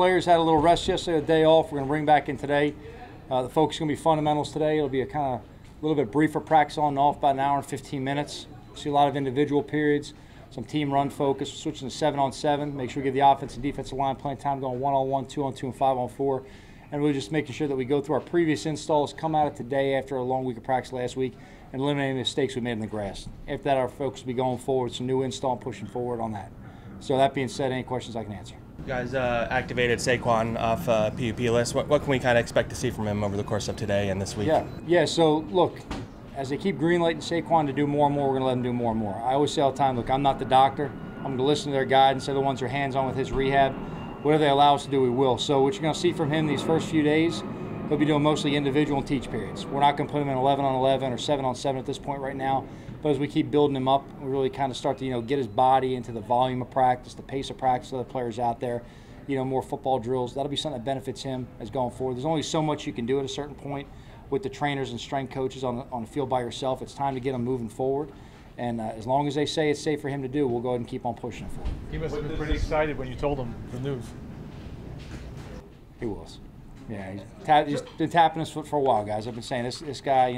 Players had a little rest yesterday, a day off. We're going to bring back in today. The focus is going to be fundamentals today. It'll be a kind of a little bit briefer practice on and off, about an hour and 15 minutes. See a lot of individual periods, some team run focus. We're switching to 7-on-7. Make sure we give the offense and defensive line plenty of time going 1-on-1, 2-on-2, and 5-on-4. And really just making sure that we go through our previous installs, come out of today after a long week of practice last week, and eliminating the mistakes we made in the grass. After that, our focus will be going forward, some new install, pushing forward on that. So that being said, any questions I can answer. You guys activated Saquon off PUP list. What can we kind of expect to see from him over the course of today and this week? Yeah, so look, as they keep greenlighting Saquon to do more and more, we're going to let him do more and more. I always say all the time, look, I'm not the doctor. I'm going to listen to their guidance. They're the ones who are hands-on with his rehab. Whatever they allow us to do, we will. So what you're going to see from him these first few days, he'll be doing mostly individual and teach periods. We're not going to put him in 11-on-11 or 7-on-7 at this point right now. But as we keep building him up, we really kind of start to, get his body into the volume of practice, the pace of practice of the players out there, more football drills. That'll be something that benefits him as going forward. There's only so much you can do at a certain point with the trainers and strength coaches on the field by yourself. It's time to get him moving forward. And as long as they say it's safe for him to do, we'll go ahead and keep on pushing it forward. He must have been pretty excited when you told him the news. He was. Yeah, he's been tapping his foot for a while, guys. I've been saying this guy,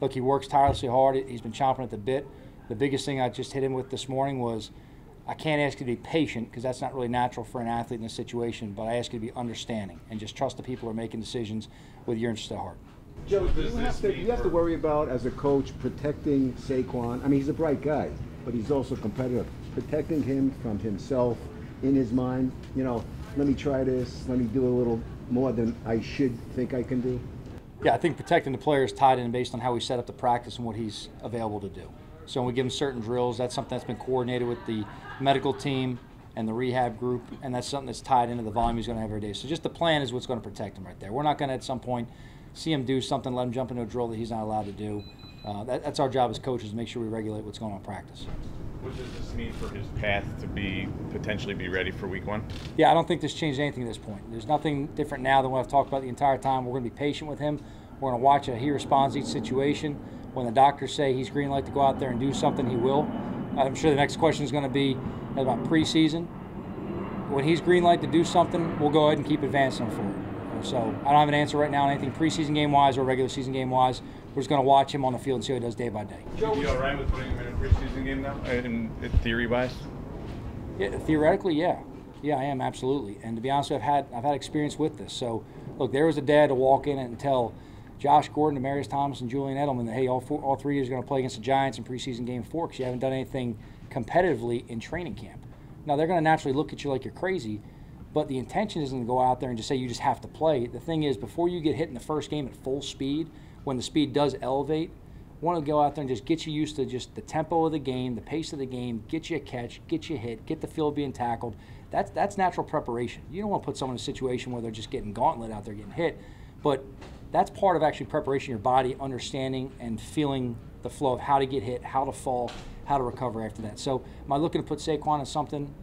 look, he works tirelessly hard. He's been chomping at the bit. The biggest thing I just hit him with this morning was I can't ask you to be patient because that's not really natural for an athlete in this situation, but I ask you to be understanding and just trust the people who are making decisions with your interest at heart. Joe, do you have to worry about, as a coach, protecting Saquon? I mean, he's a bright guy, but he's also competitive. Protecting him from himself in his mind, let me try this, let me do a little more than I should think I can do. Yeah, I think protecting the player is tied in based on how we set up the practice and what he's available to do. So when we give him certain drills, that's something that's been coordinated with the medical team and the rehab group, and that's something that's tied into the volume he's going to have every day. So just the plan is what's going to protect him right there. We're not going to, at some point, see him do something, let him jump into a drill that he's not allowed to do. That's our job as coaches, to make sure we regulate what's going on in practice. What does this mean for his path to potentially be ready for week 1? Yeah, I don't think this changed anything at this point. There's nothing different now than what I've talked about the entire time. We're going to be patient with him. We're going to watch how he responds to each situation. When the doctors say he's green light to go out there and do something, he will. I'm sure the next question is going to be about preseason. When he's green light to do something, we'll go ahead and keep advancing him forward. So I don't have an answer right now on anything preseason game-wise or regular season game-wise. We're just going to watch him on the field and see what he does day by day. Joe, you all right with putting him in a preseason game now, in theory-wise? Yeah, theoretically, yeah. Yeah, I am, absolutely. And to be honest, I've had experience with this. So, look, there was a dad to walk in and tell Josh Gordon and Marius Thomas and Julian Edelman that, hey, all three is going to play against the Giants in preseason game 4 because you haven't done anything competitively in training camp. Now, they're going to naturally look at you like you're crazy, but the intention isn't to go out there and just say you just have to play. The thing is, before you get hit in the first game at full speed, when the speed does elevate, want to go out there and just get you used to just the tempo of the game, the pace of the game, get you a catch, get you a hit, get the field being tackled. That's natural preparation. You don't want to put someone in a situation where they're just getting gauntlet out there, getting hit. But that's part of actually preparation, your body understanding and feeling the flow of how to get hit, how to fall, how to recover after that. So am I looking to put Saquon in something,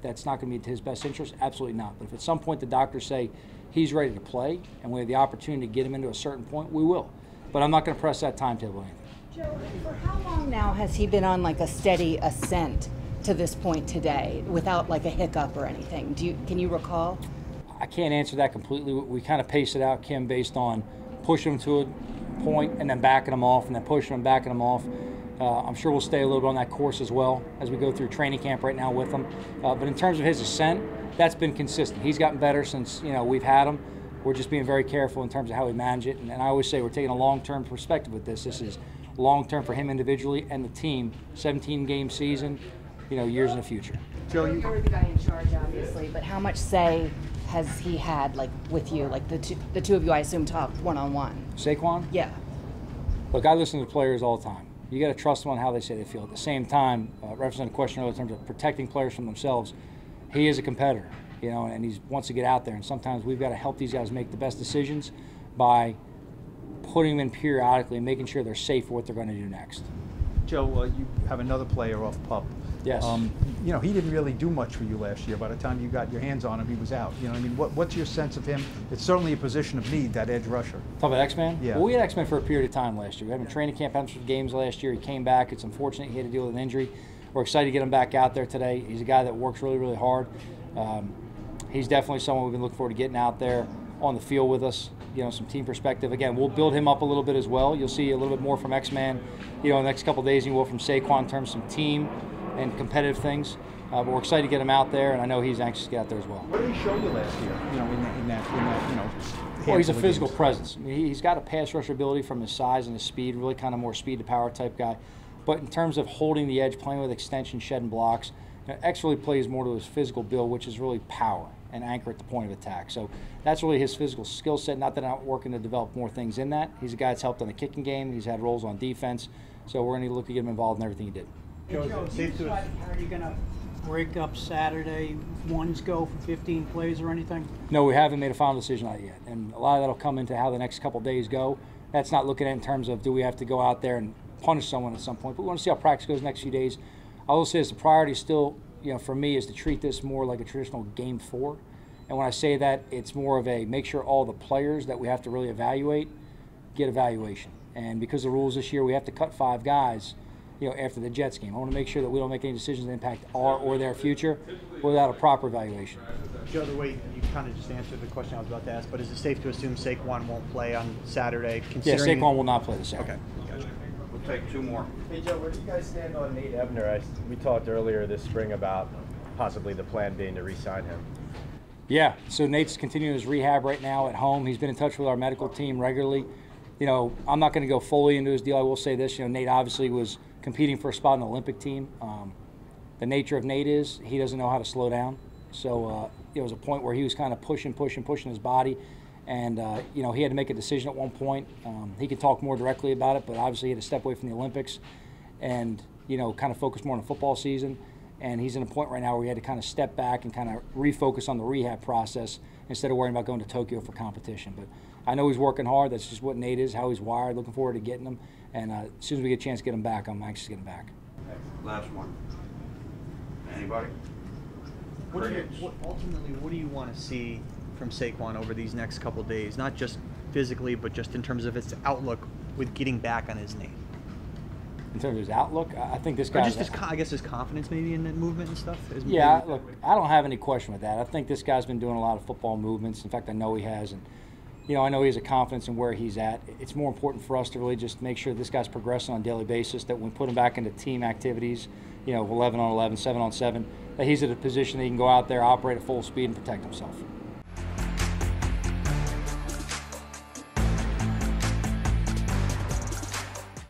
that's not going to be to his best interest? Absolutely not. But if at some point the doctors say he's ready to play and we have the opportunity to get him into a certain point, we will. But I'm not going to press that timetable or anything. Joe, for how long now has he been on like a steady ascent to this point today without like a hiccup or anything? Can you recall? I can't answer that completely. We kind of paced it out, Kim, based on pushing him to a point and then backing him off and then pushing him, backing him off. I'm sure we'll stay a little bit on that course as well as we go through training camp right now with him. But in terms of his ascent, that's been consistent. He's gotten better since, we've had him. We're just being very careful in terms of how we manage it. And I always say we're taking a long-term perspective with this. This is long-term for him individually and the team. 17-game season, years in the future. Joe, you're the guy in charge, obviously, but how much say has he had, with you? The two of you, I assume, talked one-on-one. Saquon? Yeah. Look, I listen to players all the time. You got to trust them on how they say they feel. At the same time, referencing the question earlier in terms of protecting players from themselves, he is a competitor, and he wants to get out there. And sometimes we've got to help these guys make the best decisions by putting them in periodically and making sure they're safe for what they're going to do next. Joe, you have another player off PUP. Yes. He didn't really do much for you last year. By the time you got your hands on him, he was out. What's your sense of him? It's certainly a position of need, that edge rusher. Talking about X-Man? Yeah. Well, we had X-Man for a period of time last year. We had him training camp, had him for games last year. He came back. It's unfortunate he had to deal with an injury. We're excited to get him back out there today. He's a guy that works really, really hard. he's definitely someone we can look forward to getting out there on the field with us, you know, some team perspective. Again, we'll build him up a little bit as well. You'll see a little bit more from X-Man, you know, in the next couple of days, and you will from Saquon in terms of some team and competitive things. But we're excited to get him out there, and I know he's anxious to get out there as well. What did he show you last year, you know, in that you know? Well, he's a physical presence. I mean, he's got a pass rush ability from his size and his speed, really kind of more speed to power type guy. But in terms of holding the edge, playing with extension, shedding blocks, you know, X really plays more to his physical build, which is really power and anchor at the point of attack. So that's really his physical skill set. Not that I'm working to develop more things in that. He's a guy that's helped on the kicking game. He's had roles on defense. So we're going to look to get him involved in everything he did. Joe, you decided, are you going to break up Saturday, ones go for 15 plays or anything? No, we haven't made a final decision on it yet. And a lot of that will come into how the next couple of days go. That's not looking at in terms of do we have to go out there and punish someone at some point. But we want to see how practice goes the next few days. I will say is the priority still, you know, for me is to treat this more like a traditional game four. And when I say that, it's more of a make sure all the players that we have to really evaluate get evaluation. And because of the rules this year, we have to cut 5 guys, you know, after the Jets game. I want to make sure that we don't make any decisions that impact our or their future without a proper evaluation. Joe, the way you kind of just answered the question I was about to ask, but is it safe to assume Saquon won't play on Saturday? Yeah, Saquon will not play this Saturday. Okay. Gotcha. We'll take 2 more. Hey, Joe, where do you guys stand on Nate Ebner? We talked earlier this spring about possibly the plan being to re-sign him. Yeah, so Nate's continuing his rehab right now at home. He's been in touch with our medical team regularly. You know, I'm not going to go fully into his deal. I will say this, you know, Nate obviously was competing for a spot on the Olympic team. The nature of Nate is he doesn't know how to slow down. So it was a point where he was kind of pushing his body. And, you know, he had to make a decision at one point. He could talk more directly about it, but obviously he had to step away from the Olympics and, you know, kind of focus more on the football season. And he's in a point right now where he had to kind of step back and kind of refocus on the rehab process instead of worrying about going to Tokyo for competition. But I know he's working hard. That's just what Nate is, how he's wired. Looking forward to getting him. And as soon as we get a chance to get him back, I'm anxious to get him back. Last one. Anybody? What do you want to see from Saquon over these next couple of days? Not just physically, but just in terms of his outlook with getting back on his knee. In terms of his outlook, I think this guy. Or just his, I guess his confidence maybe in the movement and stuff. Is yeah, look, I don't have any question with that. I think this guy's been doing a lot of football movements. In fact, I know he has. And, you know, I know he has a confidence in where he's at. It's more important for us to really just make sure this guy's progressing on a daily basis, that when we put him back into team activities, you know, 11 on 11, 7 on 7, that he's at a position that he can go out there, operate at full speed, and protect himself.